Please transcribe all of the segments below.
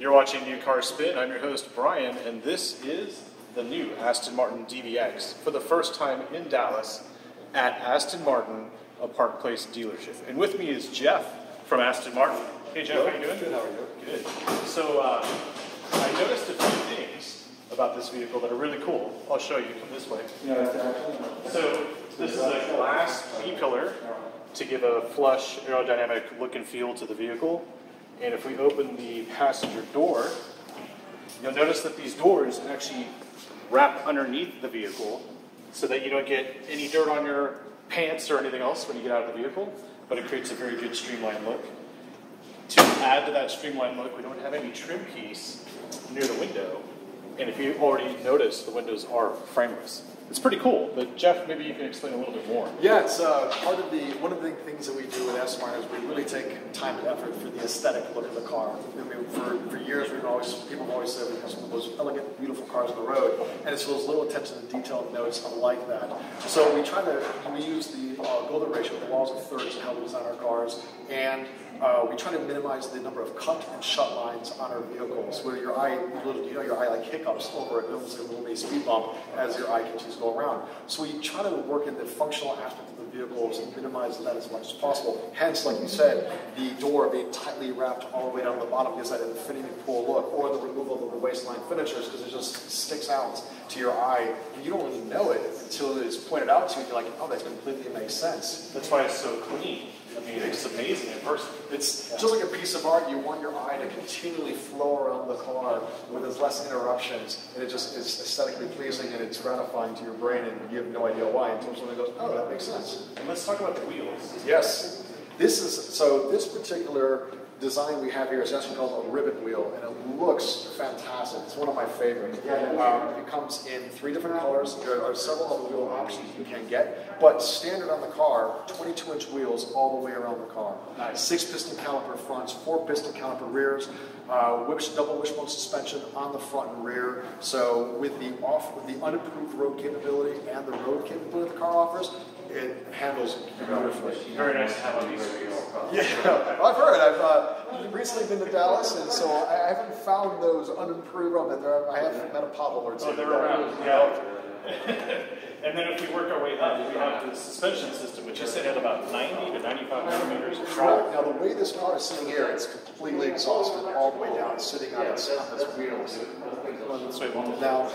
You're watching New Car Spin. I'm your host, Brian, and this is the new Aston Martin DBX for the first time in Dallas at Aston Martin, a Park Place dealership. And with me is Jeff from Aston Martin. Hey, Jeff, how are you doing? Good, how are you? Good. So I noticed a few things about this vehicle that are really cool. I'll show you. Come this way. So this is a glass B-pillar to give a flush aerodynamic look and feel to the vehicle. And if we open the passenger door, you'll notice that these doors actually wrap underneath the vehicle so that you don't get any dirt on your pants or anything else when you get out of the vehicle, but it creates a very good streamlined look. To add to that streamlined look, we don't have any trim piece near the window, and if you already noticed, the windows are frameless. It's pretty cool, but Jeff, maybe you can explain a little bit more. Yeah, it's part of one of the things that we do with Aston Martin is we really take time and effort for the aesthetic look of the car. I mean, for years, people have always said we have some of those elegant, beautiful cars on the road, and it's those little attention to detail notes like that. So we use the golden ratio, the walls of thirds, to help design our cars, and we try to minimize the number of cut and shut lines on our vehicles, where your eye, your eye like hiccups over it, almost like a little speed bump as your eye continues to go around. So we try to work in the functional aspect of the vehicles and minimize that as much as possible. Hence, like you said, the door being tightly wrapped all the way down to the bottom gives that infinity pool look, or the removal of the waistline finishers, because it just sticks out to your eye. And you don't really know it until it's pointed out to you, and you're like, oh, that completely makes sense. That's why it's so clean. I mean, it's amazing in person. It's just like a piece of art. You want your eye to continually flow around the car where there's less interruptions, and it just is aesthetically pleasing, and it's gratifying to your brain, and you have no idea why until somebody goes, oh, that makes sense. And let's talk about the wheels. Yes. This particular design we have here is actually called a ribbon wheel, and it looks fantastic. It's one of my favorites. It comes in 3 different colors. There are several other wheel options you can get, but standard on the car, 22-inch wheels all the way around the car. 6-piston caliper fronts, 4-piston caliper rears, double wishbone suspension on the front and rear. So with the unimproved road capability and the road capability the car offers, it handles beautifully. Very nice to have on these wheels. Yeah, I've heard. I've recently been to Dallas, and so I haven't found those unimproved on there. I haven't met a pothole or two. Oh, they're around. Yeah. And then if we work our way up, we have the suspension system, which is set at about 90 to 95 millimeters of travel. Now, the way this car is sitting here, it's completely exhausted all the way down, sitting on its wheels. Now,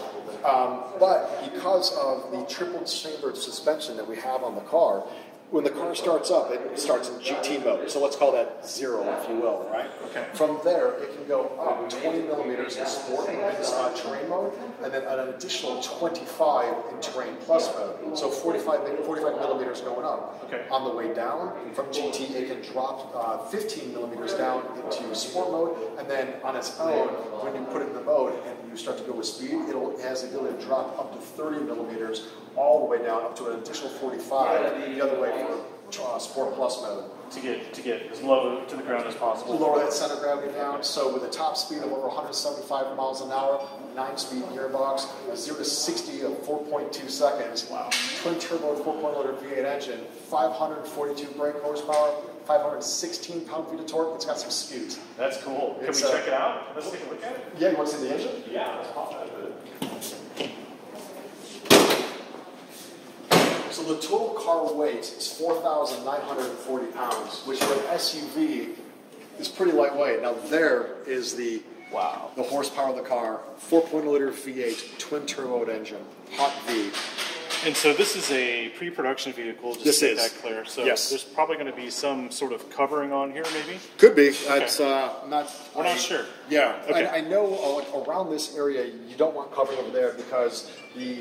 but because of the triple chambered suspension that we have on the car, when the car starts up, it starts in GT mode, so let's call that 0, if you will, right? Okay. From there, it can go up 20 millimeters in sport mode, terrain mode, and then an additional 25 in terrain plus mode. So 45 millimeters going up. Okay. On the way down, from GT, it can drop 15 millimeters down into sport mode, and then on its own, when you put it in the mode and you start to go with speed, it has the ability to drop up to 30 millimeters all the way down, up to an additional 45, the other way for sport plus mode. To get as low to the ground as possible. Lower that center of gravity down, so with a top speed of over 175 miles an hour, 9-speed gearbox, 0 to 60 of 4.2 seconds, wow. Twin-turbo 4.0-liter V8 engine, 542 brake horsepower, 516 pound-feet of torque. It's got some scoot. That's cool. Can we check it out? Let's take a look at it. Yeah, you want to see the engine? Yeah, let's pop that bit. So the total car weight is 4,940 pounds, which for an SUV is pretty lightweight. Now there is the horsepower of the car, 4.0-liter V8 twin-turbo engine, hot V. And so this is a pre-production vehicle, just to make that clear. So there's probably going to be some sort of covering on here, maybe? Could be. Okay. We're not sure. Yeah. Okay. I know around this area, you don't want covering over there because the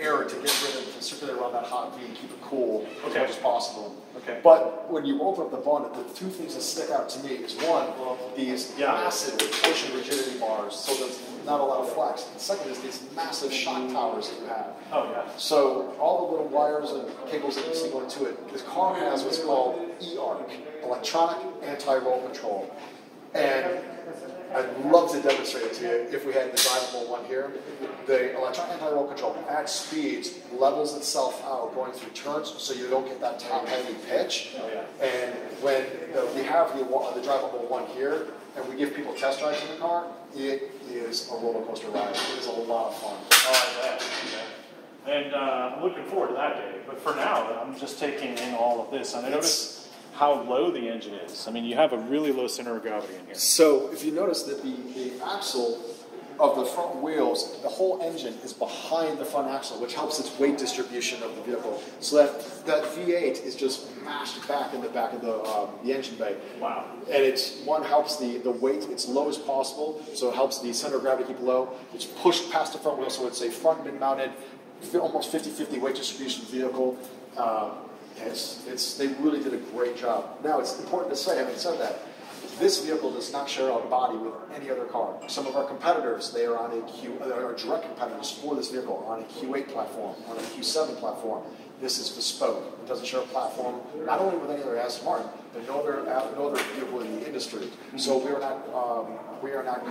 air to get rid of, to circulate around that hot V, keep it cool as much as possible. Okay. But when you open up the bonnet, the two things that stick out to me is one, these massive torsion rigidity bars, so there's not a lot of flex. And second is these massive shock towers that you have. Oh yeah. So all the little wires and cables that you see going to it, this car has what's called EARC, electronic anti-roll control, and I love the demonstrated to you, if we had the drivable one here, the electronic anti-roll control at speeds levels itself out going through turns, so you don't get that top-heavy pitch. And when we have the drivable one here, and we give people test drives in the car, it is a roller coaster ride. It is a lot of fun. Oh, I bet. And I'm looking forward to that day. But for now, I'm just taking in all of this. And I notice how low the engine is. I mean, you have a really low center of gravity in here. So if you notice that the axle of the front wheels, the whole engine is behind the front axle, which helps its weight distribution of the vehicle. So that V8 is just mashed back in the back of the engine bay. Wow. And it's, one, helps the weight, it's low as possible, so it helps the center of gravity keep low. It's pushed past the front wheel, so it's a front mid-mounted, almost 50-50 weight distribution vehicle. They really did a great job. Now, it's important to say, having said that, this vehicle does not share a body with any other car. Some of our competitors, they are on a our direct competitors for this vehicle, on a Q8 platform, on a Q7 platform. This is bespoke. It doesn't share a platform, not only with any other Aston Martin, but no other vehicle in the industry. So we are not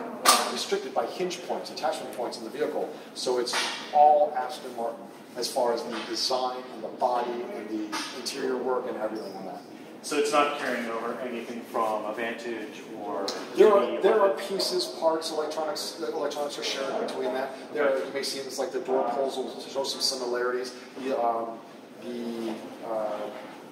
restricted by hinge points, attachment points in the vehicle. So it's all Aston Martin as far as the design and the body and the interior work and everything on that. So it's not carrying over anything from a Vantage or... There are pieces, parts, electronics. The electronics are shared between that. You may see things like the door pulls will show some similarities. The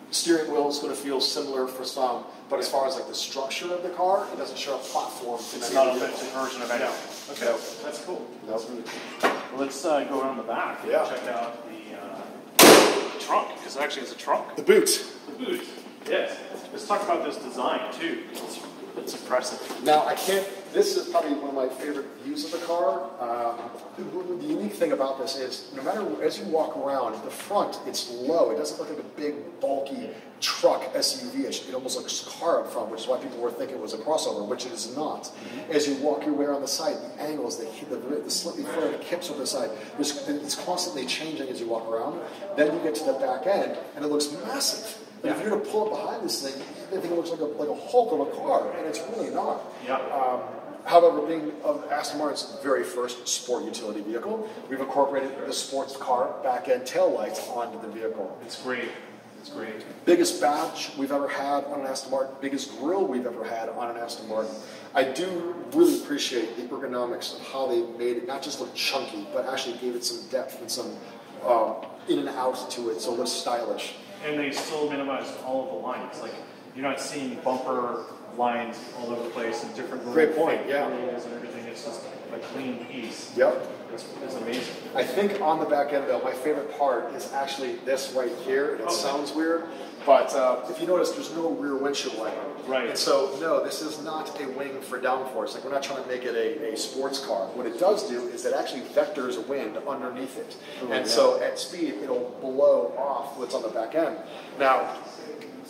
steering wheel is going to feel similar for some, but as far as like the structure of the car, it doesn't share a platform. It's not a version of anything. No. Okay, no. That's cool. No. That's really cool. Well, let's go around the back and check out the trunk, because it actually has a trunk. The boot. The boot. Yes. Let's talk about this design, too. It's impressive. Now, this is probably one of my favorite views of the car. The unique thing about this is, no matter, as you walk around, the front, it's low. It doesn't look like a big, bulky truck, SUV-ish. It almost looks car up front, which is why people were thinking it was a crossover, which it is not. As you walk your way around the side, the angles, the slightly further kips over the side, it's constantly changing as you walk around. Then you get to the back end, and it looks massive. But if you're going to pull up behind this thing, I think it looks like a hulk of a car, and it's really not. Yeah. However, being of Aston Martin's very first sport utility vehicle, we've incorporated the sports car back end taillights onto the vehicle. It's great. It's great. Biggest badge we've ever had on an Aston Martin, biggest grille we've ever had on an Aston Martin. I do really appreciate the ergonomics of how they made it not just look chunky, but actually gave it some depth and some in and out to it, so it looks stylish. And they still minimized all of the lines. Like, you're not seeing bumper lines all over the place and different areas and everything. It's just a clean piece. Yep. It's amazing. I think on the back end, though, my favorite part is actually this right here. It sounds weird, but if you notice, there's no rear windshield wiper. Right. And so, no, this is not a wing for downforce. Like, we're not trying to make it a sports car. What it does do is it actually vectors wind underneath it. So at speed, it'll blow off what's on the back end. Now,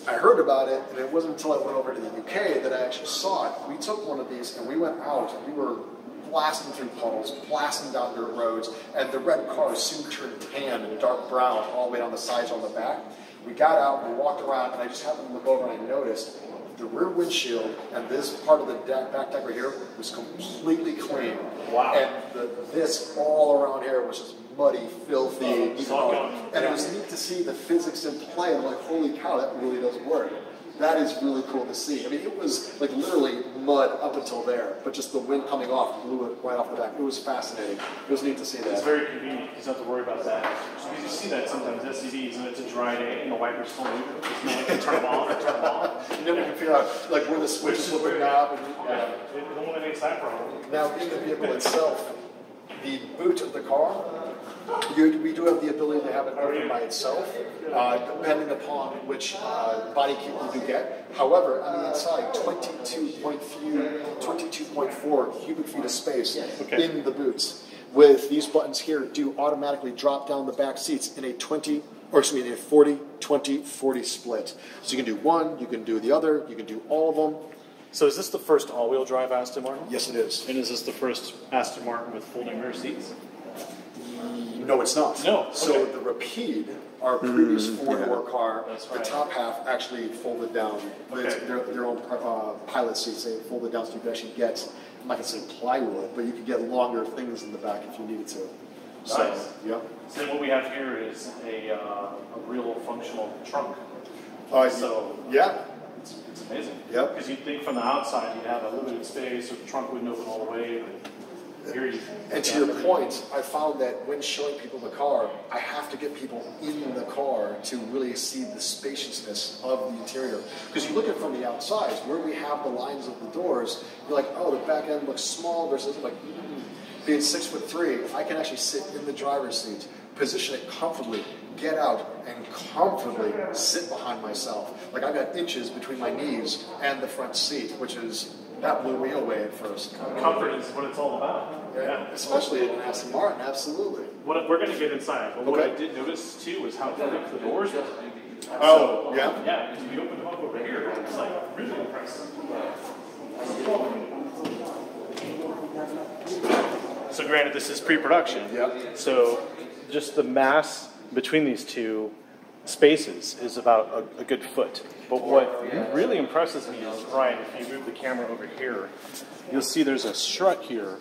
I heard about it, and it wasn't until I went over to the UK that I actually saw it. We took one of these, and we went out, and we were blasting through puddles, blasting down dirt roads, and the red car soon turned tan and dark brown all the way down the sides on the back. We got out, we walked around, and I just happened to look over, and I noticed the rear windshield and this part of the back deck right here was completely clean. Wow. And this all around here was just muddy, filthy, and it was neat to see the physics in play. I'm like, holy cow, that really does work. That is really cool to see. I mean, it was like literally mud up until there, but just the wind coming off blew it right off the back. It was fascinating. It was neat to see that. It's very convenient. You don't have to worry about that. Because you see that sometimes, SUVs, and it's a dry day, and the wipers don't move. There's no one can turn them off or turn them on. You never can figure out like where the switch is, what the knob. It only makes that problem. Now, in the vehicle itself, the boot of the car, we do have the ability to have it open by itself, depending upon which body kit you do get. However, on the inside, 22.4 cubic feet of space in the boots. With these buttons here, do automatically drop down the back seats in a 40-20-40 split. So you can do one, you can do the other, you can do all of them. So is this the first all-wheel drive Aston Martin? Yes, it is. And is this the first Aston Martin with folding rear seats? No, it's not. No. Okay. So the Rapide our previous four-door car, the top half actually folded down. Their own pilot seats, they folded down so you could actually get, I'm not going to say plywood, but you could get longer things in the back if you needed to. Nice. So, so what we have here is a real functional trunk. It's amazing. Yep. Because you'd think from the outside you'd have a limited space, or the trunk wouldn't open all the way. But here you and to your point, I found that when showing people the car, I have to get people in the car to really see the spaciousness of the interior. Because you look at it from the outside, where we have the lines of the doors, you're like, oh, the back end looks small versus like being 6'3", I can actually sit in the driver's seat, position it comfortably, get out and comfortably sit behind myself. Like I've got inches between my knees and the front seat, which is, that blew me away at first. Comfort is what it's all about. Yeah. Especially in an Aston Martin, absolutely. What, we're going to get inside, but what I did notice too was how thick the doors were. Oh, so, yeah, because if you open them up over here, it's like really impressive. So granted, this is pre-production, so just the mass between these two spaces is about a good foot. But what really impresses me is, Brian, if you move the camera over here, you'll see there's a strut here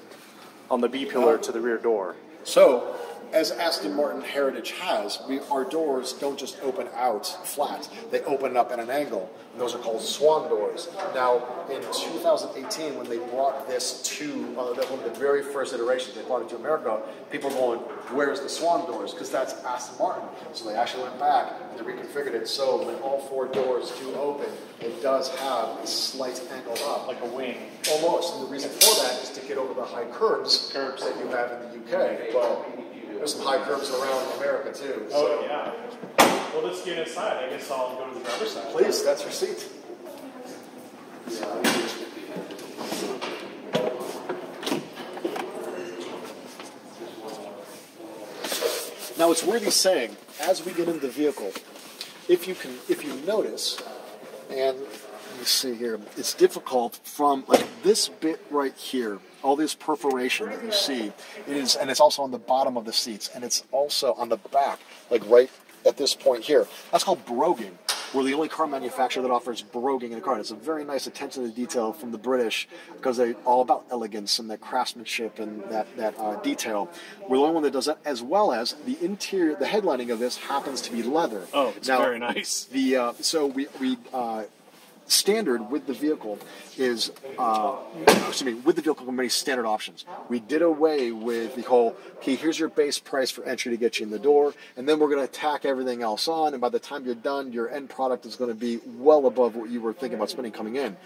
on the B-pillar to the rear door. So, as Aston Martin heritage has, our doors don't just open out flat, they open up at an angle. Those are called swan doors. Now, in 2018, when they brought this to, one of the very first iterations, they brought it to America, people were going, where's the swan doors? Because that's Aston Martin. So they actually went back and they reconfigured it so when all four doors do open, it does have a slight angle up. Like a wing. Almost, and the reason for that is to get over the high curbs that you have in the UK. Well, there's some high curves around America too. So. Oh yeah. Well, let's get inside. I guess I'll go to the driver's side. Please, that's your seat. Now it's worthy saying, as we get into the vehicle, if you notice, and let me see here, it's difficult from like this bit right here. All this perforation that you see, it is, and it's also on the bottom of the seats, and it's also on the back, like right at this point here. That's called broguing. We're the only car manufacturer that offers broguing in a car. It's a very nice attention to detail from the British, because they're all about elegance and that craftsmanship and that detail. We're the only one that does that, as well as the interior. The headlining of this happens to be leather. Oh, it's very nice. The standard with the vehicle is, with the vehicle, many standard options. We did away with the whole, okay, here's your base price for entry to get you in the door, and then we're going to tack everything else on, and by the time you're done, your end product is going to be well above what you were thinking about spending coming in.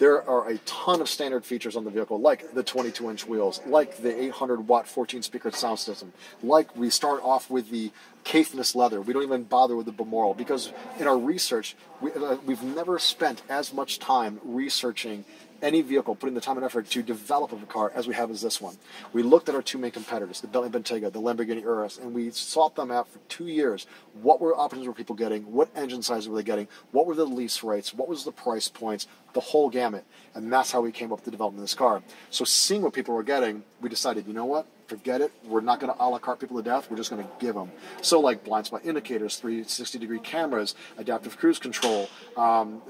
There are a ton of standard features on the vehicle, like the 22-inch wheels, like the 800-watt 14-speaker sound system, like we start off with the Caithness leather. We don't even bother with the Balmoral, because in our research, we've never spent as much time researching any vehicle, putting the time and effort to develop a car as we have as this one. We looked at our two main competitors, the Bentley Bentayga, the Lamborghini Urus, and we sought them out for 2 years. What were options were people getting? What engine sizes were they getting? What were the lease rates? What was the price points? The whole gamut. And that's how we came up with the development of this car. So seeing what people were getting, we decided, you know what? Forget it. We're not going to a la carte people to death. We're just going to give them. So like blind spot indicators, 360-degree cameras, adaptive cruise control,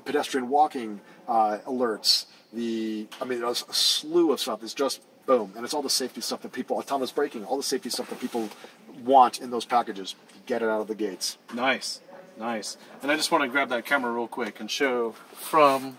pedestrian walking alerts, there's a slew of stuff. It's just boom. And it's all the safety stuff that people, autonomous braking, all the safety stuff that people want in those packages. Get it out of the gates. Nice. Nice. And I just want to grab that camera real quick and show from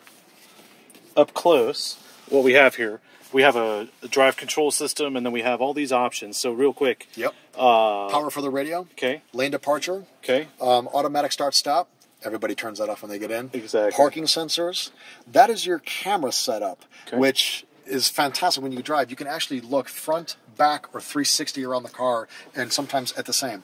up close what we have here. We have a drive control system, and then we have all these options. So real quick. Yep. Power for the radio. Okay. Lane departure. Okay. Automatic start-stop. Everybody turns that off when they get in. Exactly. Parking sensors. That is your camera setup, which is fantastic when you drive. You can actually look front, back, or 360 around the car, and sometimes at the same.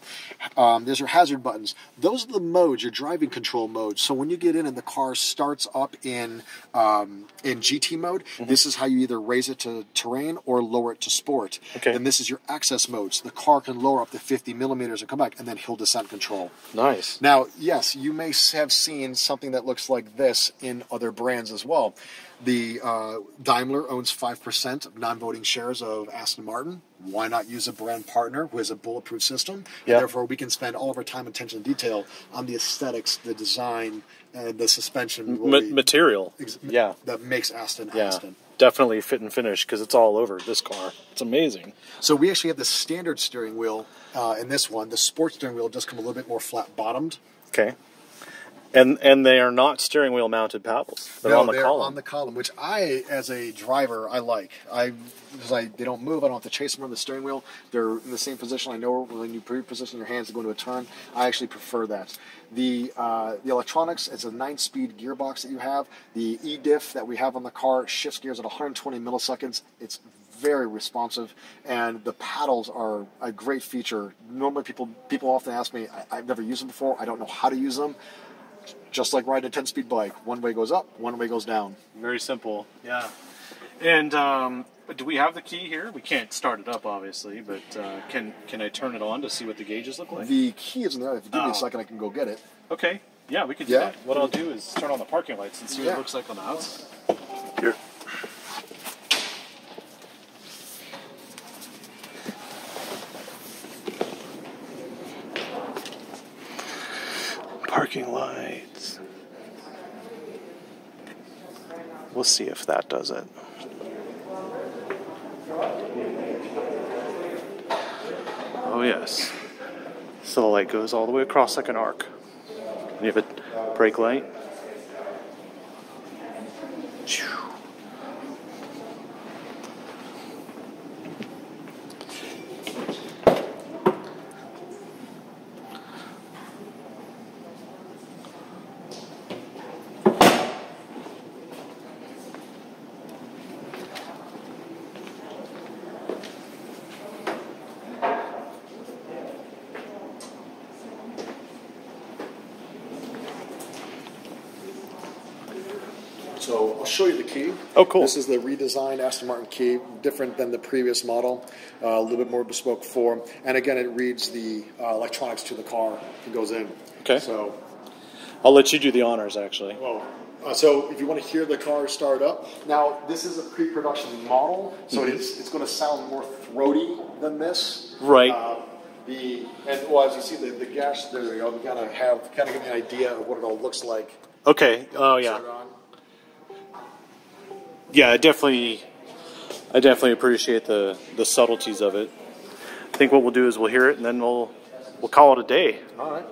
There's your hazard buttons. Those are the modes, your driving control modes. So when you get in and the car starts up in GT mode, this is how you either raise it to terrain or lower it to sport. Okay. And this is your access modes. The car can lower up to 50 millimeters and come back, and then hill descent control. Nice. Now, yes, you may have seen something that looks like this in other brands as well. The Daimler owns 5% of non-voting shares of Aston Martin. Why not use a brand partner who has a bulletproof system? Yep. Therefore, we can spend all of our time, attention, and detail on the aesthetics, the design, and the suspension material. Yeah, that makes Aston Aston. Definitely fit and finish because it's all over this car. It's amazing. So we actually have the standard steering wheel in this one. The sports steering wheel does come a little bit more flat-bottomed. Okay. And they are not steering wheel mounted paddles. They're on the column. No, they're on the column, which I, as a driver, I like. They don't move. I don't have to chase them around the steering wheel. They're in the same position. I know when you pre-position your hands to go into a turn. I actually prefer that. The electronics, it's a 9-speed gearbox that you have. The E-diff that we have on the car shifts gears at 120 milliseconds. It's very responsive, and the paddles are a great feature. Normally people often ask me, I've never used them before. I don't know how to use them. Just like riding a 10-speed bike. One way goes up, one way goes down. Very simple, yeah. And do we have the key here? We can't start it up, obviously, but can I turn it on to see what the gauges look like? The key is in there. If you give me a second, I can go get it. Okay, yeah, we can do that. What I'll do is turn on the parking lights and see what it looks like on the outside. Here. Parking lights. We'll see if that does it. Oh yes. So the light goes all the way across like an arc. And you have a brake light. So I'll show you the key. Oh, cool. This is the redesigned Aston Martin key, different than the previous model, a little bit more bespoke form. And again, it reads the electronics to the car. It goes in. Okay. So I'll let you do the honors, actually. Well, so if you want to hear the car start up. Now, this is a pre-production model, so it's going to sound more throaty than this. Right. As you see, the gas, there we go. We got to give you an idea of what it all looks like. Okay. Oh, yeah. Yeah, I definitely appreciate the subtleties of it. I think what we'll do is we'll hear it and then we'll call it a day. All right.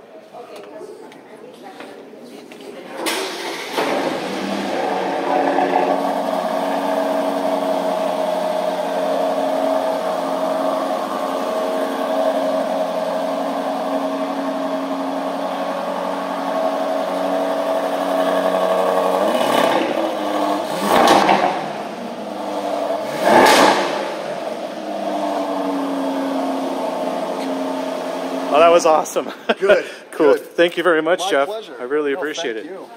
That was awesome. Good. Cool. Good. Thank you very much, Jeff. My pleasure. I really appreciate it. Thank you.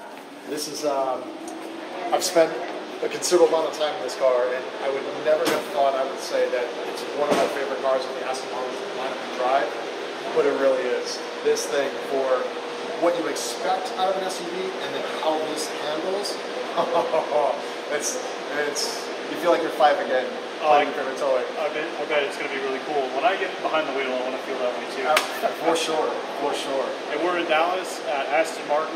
This is, I've spent a considerable amount of time in this car, and I would never have thought I would say that it's one of my favorite cars in the Aston Martin lineup to drive, but it really is. This thing, for what you expect out of an SUV, and then how this handles, it's you feel like you're five again. I bet it's going to be really cool. When I get behind the wheel, I want to feel that way too. For sure, for sure. And we're in Dallas at Aston Martin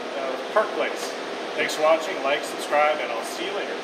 Park Place. Thanks for watching. Like, subscribe, and I'll see you later.